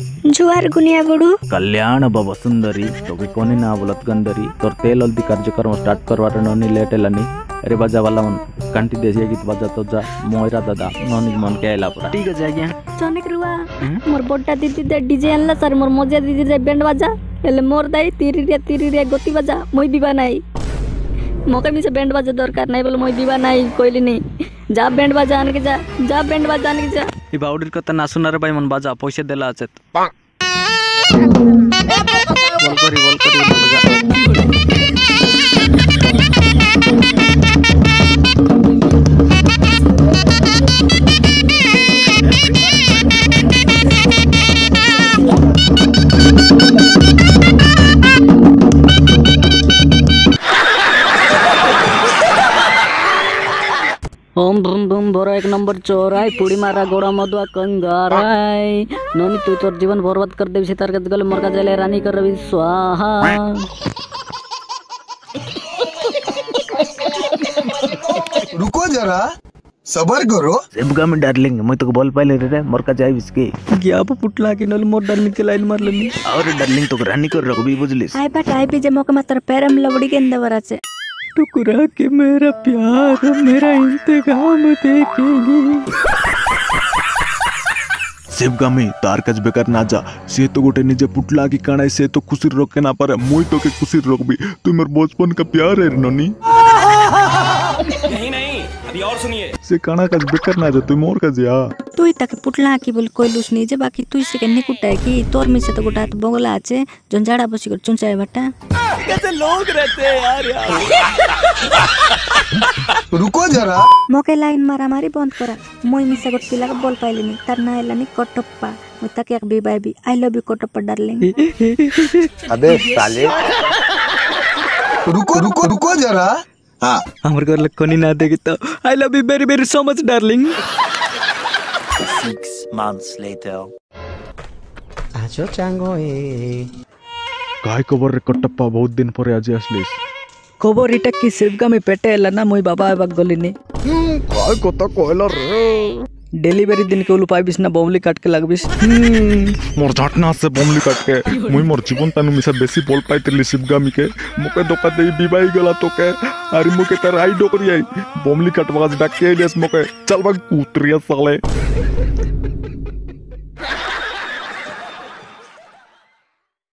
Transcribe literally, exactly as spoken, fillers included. जुआर गुनिया बड़ू कल्याण बब वसुंदरी टोबिकोनी ना बुलतगंदरी तोर तेल हल्दी कार्यक्रम स्टार्ट करवाटा नोनी लेटे लनी अरे बजा वाला मन कंटी देसी गीत बजा तो जा मोयरा दादा नोनी मन के आइला पूरा ठीक है जागिया सोनिक रुवा मोर बड्डा दीदी दे डीजे अनला सर मोर मजा दीदी दे बैंड बजा एले मोर दाई तिरिरिया तिरिरिया गति बजा मोई दिबा नाही मोके मिसे बैंड बजा दरकार नाही बोल मोई दिबा नाही कोइली नहीं जा बैंड बजा आन के जा जा बैंड बजा आन के जा ई बाउडीर कथा ना सुनारे भाई मन बजा पैसे देला आछत बोल करी बोल करी बजा ओम बम बम भरा एक नंबर चोराय पुड़ी मारा गोरा मधुआ कंगाराय नोनी तू तोर जीवन बर्बाद कर दे से तारगत गले मरका जले रानी कर रवि स्वाहा रुको जरा सबर करो सेबगा में डार्लिंग मैं तो बोल पाले रे मरका जाय बिसके गया प पुटला के नल मोर डार्लिंग के लाइन मार लेनी और डार्लिंग तो रानी कर रखबी बुझलिस आय बट आय पे जे मौका मात्र पैरम लवड़ी के अंदर आछे टुकड़ा के मेरा प्यार मेरा इंतकाम देखेगी सेवगा में तार कज बेकार ना जा से तो गोटे निजे पुटला की कानाई से तो खुशी रोक के ना पारे मोई तो के खुशी रोक भी तू मेरे बचपन का प्यार है ननी नहीं नहीं अभी और सुनिए से काना कज बेकार ना जा तू मोर कज या तू तक पुटला की बोल कोई लुस नहीं जे बाकी तू से के निकुटाए की तोर में से तो गोटा तो बंगला आछे जंजाड़ा बसी कर चुनचाए बटा कैसे लोग रहते हैं यार यार रुको जरा मोके लाइन मारा मारी बंद करा मोई मिसा गट पिला का बोल पाइले नी तरना एलानी कोटप्पा मुता के एक baby baby I love you Kotappa darling अबे साले रुको रुको रुको जरा हां हमर घर लखनी ना देगी तो I love you very very so much darling six months later आजो चांगो ए काय खबर रे कटप्पा बहुत दिन परे आज आसलिस खबर इटा की सेवगा में पेटे एला ना मोई बाबा आबा गलिनी काय कथा कहला रे डिलीवरी दिन के उलु पाइबिस ना बमली काट के लागबिस मोर झटना से बमली काट के मोई मोर जीवन तानु मिसा बेसी बोल पाइतली सेवगा में के मोके धोखा देई बिबाई गेला तोके अरे मोके त राई डोकरी आई बमली काटवा डाक के एलिस मोके चल बा उतरिया साले